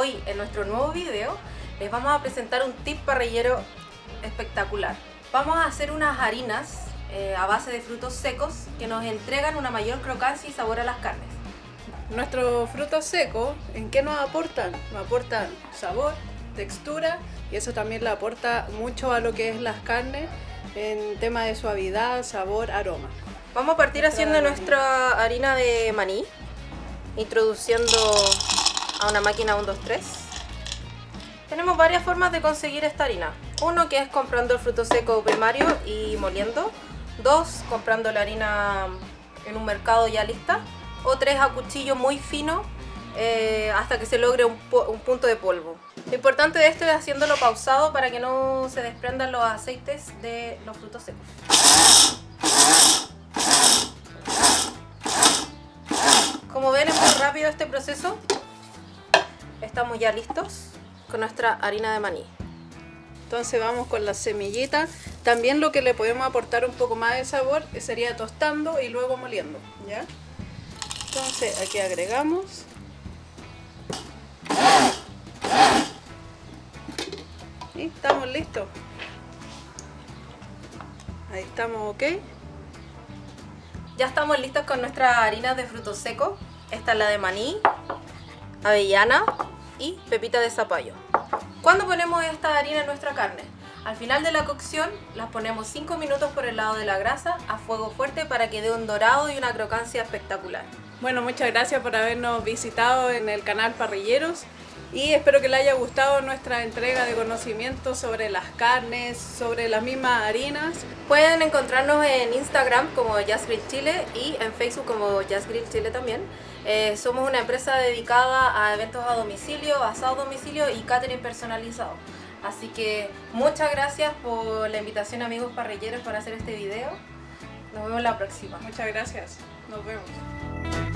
Hoy en nuestro nuevo video les vamos a presentar un tip parrillero espectacular. Vamos a hacer unas harinas a base de frutos secos que nos entregan una mayor crocancia y sabor a las carnes. Nuestros frutos secos, ¿en qué nos aportan? Nos aportan sabor, textura, y eso también le aporta mucho a lo que es las carnes en tema de suavidad, sabor, aroma. Vamos a partir haciendo nuestra harina de maní, introduciendo a una máquina 1, 2, 3. Tenemos varias formas de conseguir esta harina. Uno, que es comprando el fruto seco primario y moliendo. Dos, comprando la harina en un mercado ya lista. O tres, a cuchillo muy fino hasta que se logre un punto de polvo. Lo importante de esto es haciéndolo pausado para que no se desprendan los aceites de los frutos secos. Como ven, es muy rápido este proceso. Estamos ya listos con nuestra harina de maní. Entonces vamos con las semillitas. También lo que le podemos aportar un poco más de sabor sería tostando y luego moliendo, ¿ya? Entonces aquí agregamos. Y estamos listos. Ahí estamos, ok. Ya estamos listos con nuestra harina de frutos secos. Esta es la de maní, avellana y pepita de zapallo. ¿Cuándo ponemos esta harina en nuestra carne? Al final de la cocción las ponemos 5 minutos por el lado de la grasa a fuego fuerte para que dé un dorado y una crocancia espectacular. Bueno, muchas gracias por habernos visitado en el canal Parrilleros y espero que les haya gustado nuestra entrega de conocimientos sobre las carnes, sobre las mismas harinas. Pueden encontrarnos en Instagram como Just Grill Chile y en Facebook como Just Grill Chile también. Somos una empresa dedicada a eventos a domicilio, asado a domicilio y catering personalizado. Así que muchas gracias por la invitación, amigos parrilleros, para hacer este video. Nos vemos la próxima. Muchas gracias. Nos vemos.